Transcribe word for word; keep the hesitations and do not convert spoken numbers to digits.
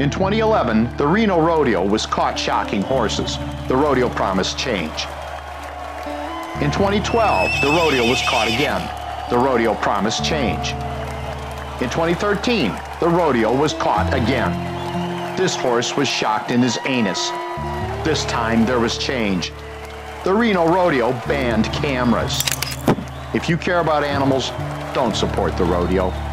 In twenty eleven, the Reno rodeo was caught shocking horses. The rodeo promised change. In twenty twelve, the rodeo was caught again. The rodeo promised change. In twenty thirteen, the rodeo was caught again. This horse was shocked in his anus. This time there was change. The Reno rodeo banned cameras. If you care about animals, don't support the rodeo.